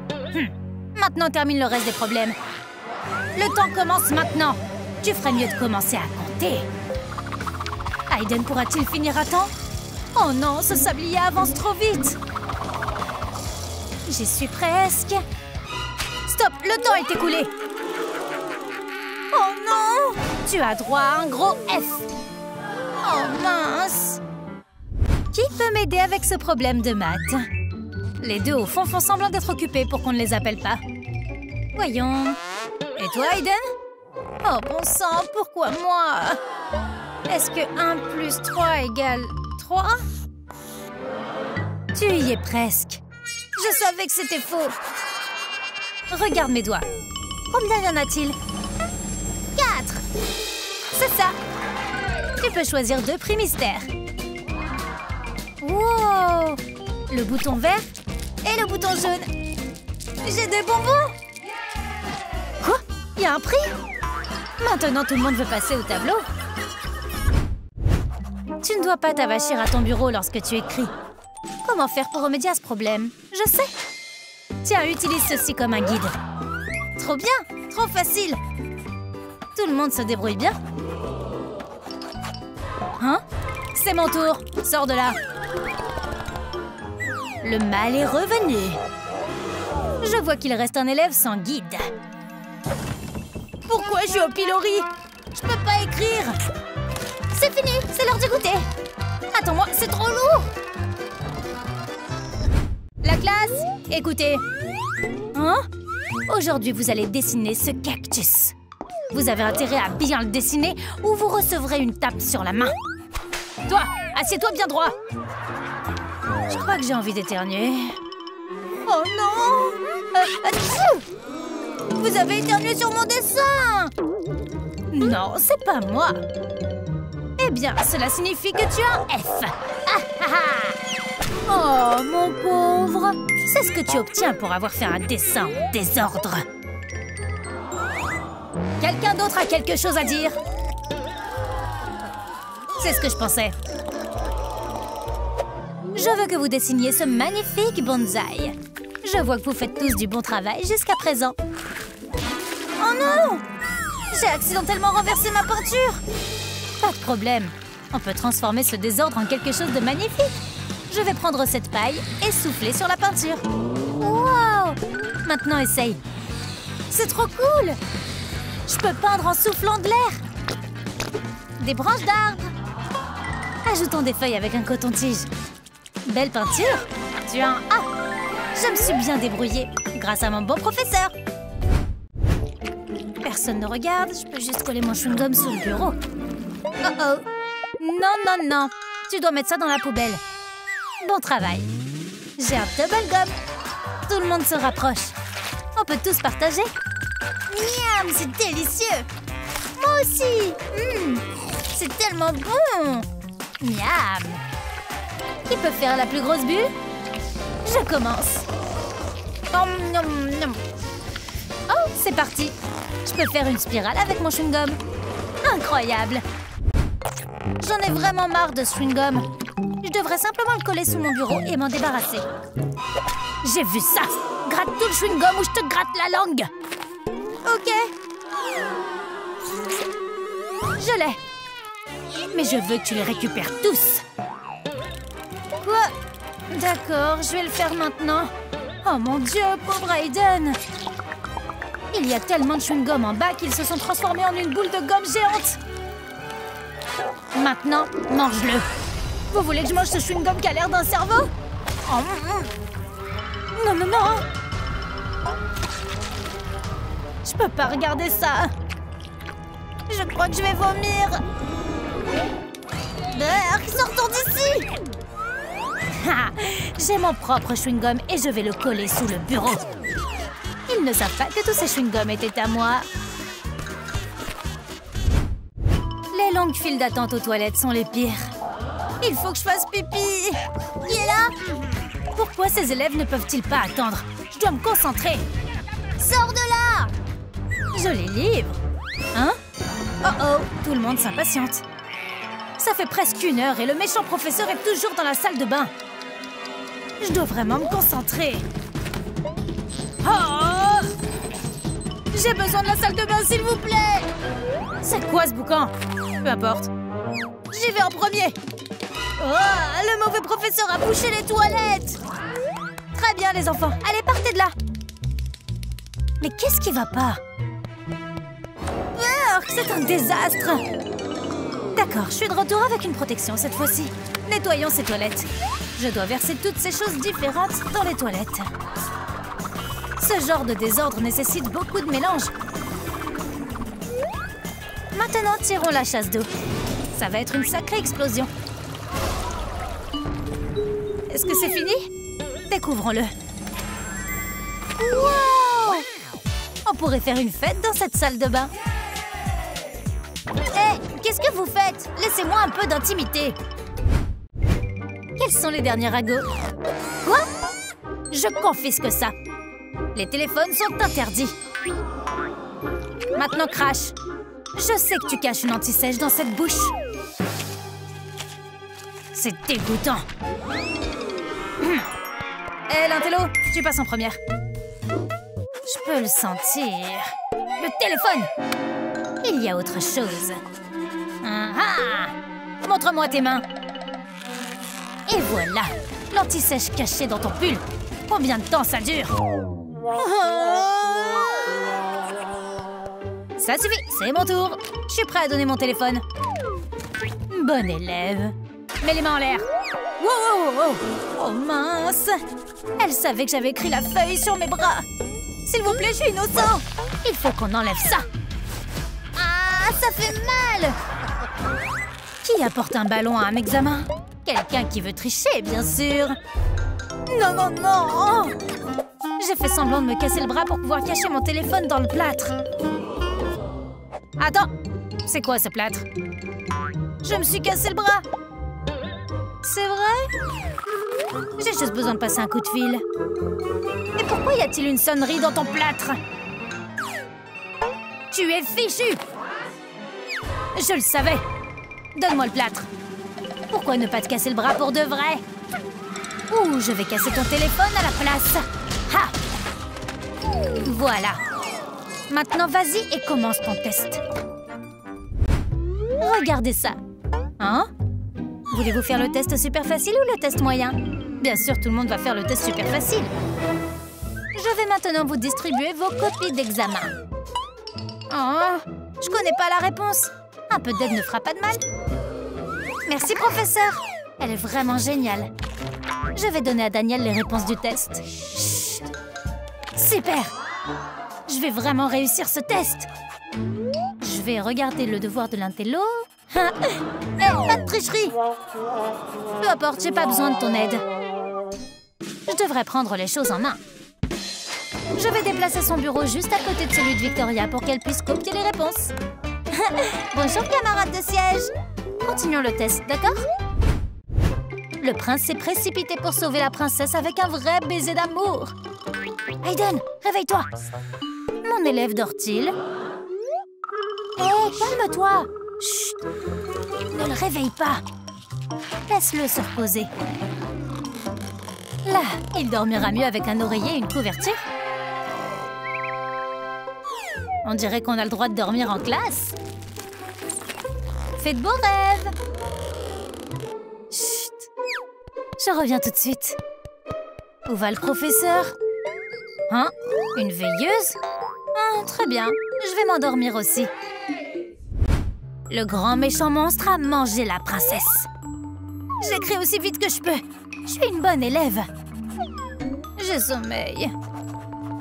Maintenant, termine le reste des problèmes. Le temps commence maintenant. Tu ferais mieux de commencer à compter. Hayden pourra-t-il finir à temps? Oh non, ce sablier avance trop vite. J'y suis presque. Stop, le temps est écoulé. Oh non! Tu as droit à un gros F. Oh mince! Qui peut m'aider avec ce problème de maths? Les deux au fond font semblant d'être occupés pour qu'on ne les appelle pas. Voyons. Et toi, Hayden? Oh bon sang, pourquoi moi? Est-ce que 1 plus 3 égale 3? Tu y es presque. Je savais que c'était faux. Regarde mes doigts. Combien y en a-t-il? 4. C'est ça. Tu peux choisir 2 prix mystères. Wow! Le bouton vert et le bouton jaune. J'ai des bonbons! Quoi? Il y a un prix? Maintenant, tout le monde veut passer au tableau. Tu ne dois pas t'avachir à ton bureau lorsque tu écris. Comment faire pour remédier à ce problème? Je sais! Tiens, utilise ceci comme un guide. Trop bien! Trop facile! Tout le monde se débrouille bien. Hein? C'est mon tour! Sors de là! Le mal est revenu. Je vois qu'il reste un élève sans guide. Pourquoi je suis au pilori? Je peux pas écrire. C'est fini, c'est l'heure du goûter. Attends-moi, c'est trop lourd. La classe, écoutez. Hein? Aujourd'hui, vous allez dessiner ce cactus. Vous avez intérêt à bien le dessiner ou vous recevrez une tape sur la main. Toi, assieds-toi bien droit. Je crois que j'ai envie d'éternuer. Oh non! Vous avez éternué sur mon dessin! Non, c'est pas moi. Eh bien, cela signifie que tu as un F. Oh, mon pauvre! C'est ce que tu obtiens pour avoir fait un dessin en désordre. Quelqu'un d'autre a quelque chose à dire? C'est ce que je pensais. Je veux que vous dessiniez ce magnifique bonsaï. Je vois que vous faites tous du bon travail jusqu'à présent. Oh non! J'ai accidentellement renversé ma peinture. Pas de problème. On peut transformer ce désordre en quelque chose de magnifique. Je vais prendre cette paille et souffler sur la peinture. Wow! Maintenant, essaye. C'est trop cool! Je peux peindre en soufflant de l'air. Des branches d'arbres. Ajoutons des feuilles avec un coton-tige. Belle peinture! Tu as un A! Je me suis bien débrouillée, grâce à mon bon professeur! Personne ne regarde, je peux juste coller mon chewing-gum sur le bureau. Oh oh! Non, non, non! Tu dois mettre ça dans la poubelle. Bon travail! J'ai un double-gum! Tout le monde se rapproche. On peut tous partager. Miam! C'est délicieux! Moi aussi! C'est tellement bon! Miam! Qui peut faire la plus grosse bulle? Je commence. Oh, c'est parti. Je peux faire une spirale avec mon chewing-gum. Incroyable. J'en ai vraiment marre de ce chewing-gum. Je devrais simplement le coller sous mon bureau et m'en débarrasser. J'ai vu ça. Gratte tout le chewing-gum ou je te gratte la langue. Ok. Je l'ai. Mais je veux que tu les récupères tous. D'accord, je vais le faire maintenant. Oh mon Dieu, pauvre Hayden! Il y a tellement de chewing-gum en bas qu'ils se sont transformés en une boule de gomme géante. Maintenant, mange-le. Vous voulez que je mange ce chewing-gum qui a l'air d'un cerveau? Non, non, non! Je peux pas regarder ça. Je crois que je vais vomir. Berk, sortons d'ici! J'ai mon propre chewing-gum et je vais le coller sous le bureau. Ils ne savent pas que tous ces chewing-gums étaient à moi. longues files d'attente aux toilettes sont les pires. Il faut que je fasse pipi. Il est là? Pourquoi ces élèves ne peuvent-ils pas attendre? Je dois me concentrer. Sors de là! Je les livre. Hein? Oh oh, tout le monde s'impatiente. Ça fait presque 1 heure et le méchant professeur est toujours dans la salle de bain. Je dois vraiment me concentrer. Oh! J'ai besoin de la salle de bain, s'il vous plaît! C'est quoi ce boucan? Peu importe. J'y vais en premier. Oh, le mauvais professeur a bouché les toilettes. Très bien, les enfants. Allez, partez de là. Mais qu'est-ce qui va pas? C'est un désastre. D'accord, je suis de retour avec une protection cette fois-ci. Nettoyons ces toilettes. Je dois verser toutes ces choses différentes dans les toilettes. Ce genre de désordre nécessite beaucoup de mélange. Maintenant, tirons la chasse d'eau. Ça va être une sacrée explosion. Est-ce que c'est fini? Découvrons-le. Wow! On pourrait faire une fête dans cette salle de bain. Hé, qu'est-ce que vous faites? Laissez-moi un peu d'intimité. Quels sont les derniers ragots? Quoi? Je confisque ça. Les téléphones sont interdits. Maintenant, crache. Je sais que tu caches une anti-sèche dans cette bouche. C'est dégoûtant. Hé, l'intello, tu passes en première. Je peux le sentir. Le téléphone! Il y a autre chose. Montre-moi tes mains. Et voilà, l'anti-sèche caché dans ton pull. Combien de temps ça dure? Ça suffit, c'est mon tour. Je suis prêt à donner mon téléphone. Bon élève. Mets les mains en l'air. Wow. Oh mince. Elle savait que j'avais écrit la feuille sur mes bras. S'il vous plaît, je suis innocent. Il faut qu'on enlève ça. Ça fait mal! Qui apporte un ballon à un examen? Quelqu'un qui veut tricher, bien sûr! Non! J'ai fait semblant de me casser le bras pour pouvoir cacher mon téléphone dans le plâtre. Attends! C'est quoi ce plâtre? Je me suis cassé le bras! C'est vrai? J'ai juste besoin de passer un coup de fil. Mais pourquoi y a-t-il une sonnerie dans ton plâtre? Tu es fichu! Je le savais. Donne-moi le plâtre. Pourquoi ne pas te casser le bras pour de vrai? Ouh, je vais casser ton téléphone à la place. Ha! Voilà. Maintenant, vas-y et commence ton test. Regardez ça. Hein? Voulez-vous faire le test super facile ou le test moyen? Bien sûr, tout le monde va faire le test super facile. Je vais maintenant vous distribuer vos copies d'examen. Oh, je connais pas la réponse. Un peu d'aide ne fera pas de mal. Merci, professeur. Elle est vraiment géniale. Je vais donner à Daniel les réponses du test. Chut. Super. Je vais vraiment réussir ce test. Je vais regarder le devoir de l'intello. Hé, pas de tricherie. Peu importe, j'ai pas besoin de ton aide. Je devrais prendre les choses en main. Je vais déplacer son bureau juste à côté de celui de Victoria pour qu'elle puisse copier les réponses. Bonjour, camarade de siège. Continuons le test, d'accord? Le prince s'est précipité pour sauver la princesse avec un vrai baiser d'amour. Aiden, réveille-toi. Mon élève dort-il? Hé, calme-toi. Chut. Ne le réveille pas. Laisse-le se reposer. Là, il dormira mieux avec un oreiller et une couverture. On dirait qu'on a le droit de dormir en classe. Fais de beaux rêves. Chut. Je reviens tout de suite. Où va le professeur? Hein? Une veilleuse? Très bien, je vais m'endormir aussi. Le grand méchant monstre a mangé la princesse. J'écris aussi vite que je peux. Je suis une bonne élève. J'ai sommeil.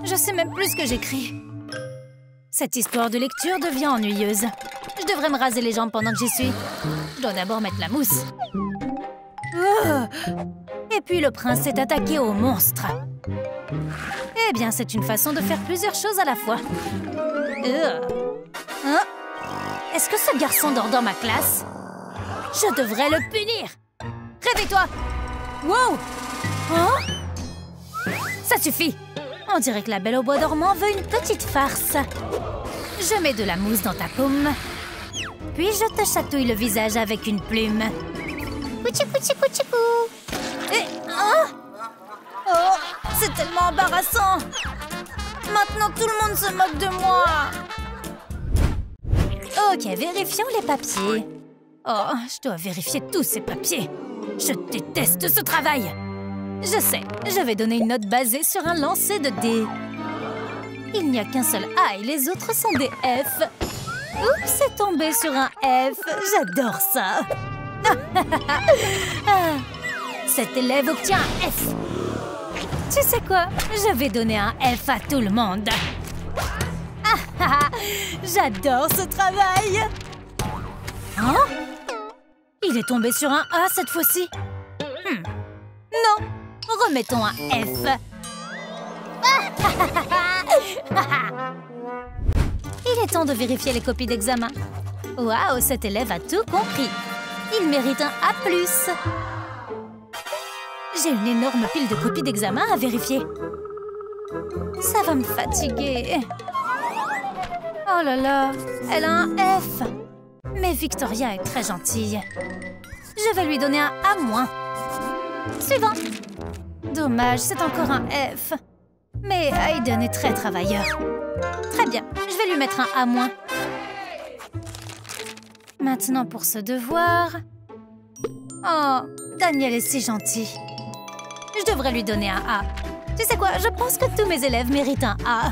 Je sais même plus ce que j'écris. Cette histoire de lecture devient ennuyeuse. Je devrais me raser les jambes pendant que j'y suis. Je dois d'abord mettre la mousse. Et puis le prince s'est attaqué au monstre. Eh bien, c'est une façon de faire plusieurs choses à la fois. Est-ce que ce garçon dort dans ma classe? Je devrais le punir! Réveille-toi! Wow! Hein? Ça suffit! On dirait que la Belle au bois dormant veut une petite farce. Je mets de la mousse dans ta paume. Puis je te chatouille le visage avec une plume. Pouti-pouti-pouti-pou! Et... hein? Oh! C'est tellement embarrassant! Maintenant, tout le monde se moque de moi! Ok, vérifions les papiers. Oh, je dois vérifier tous ces papiers. Je déteste ce travail. Je sais, je vais donner une note basée sur un lancer de dés. Il n'y a qu'un seul A et les autres sont des F. Oups, c'est tombé sur un F. J'adore ça. Cet élève obtient un F. Tu sais quoi? Je vais donner un F à tout le monde. J'adore ce travail. Hein? Il est tombé sur un A cette fois-ci. Non, remettons un F. Il est temps de vérifier les copies d'examen. Waouh, cet élève a tout compris. Il mérite un A+. J'ai une énorme pile de copies d'examen à vérifier. Ça va me fatiguer. Oh là là, elle a un F. Mais Victoria est très gentille. Je vais lui donner un A-. Suivant. Dommage, c'est encore un F. Mais Aiden est très travailleur. Très bien, je vais lui mettre un A-. Maintenant pour ce devoir... Oh, Daniel est si gentil. Je devrais lui donner un A. Tu sais quoi, je pense que tous mes élèves méritent un A.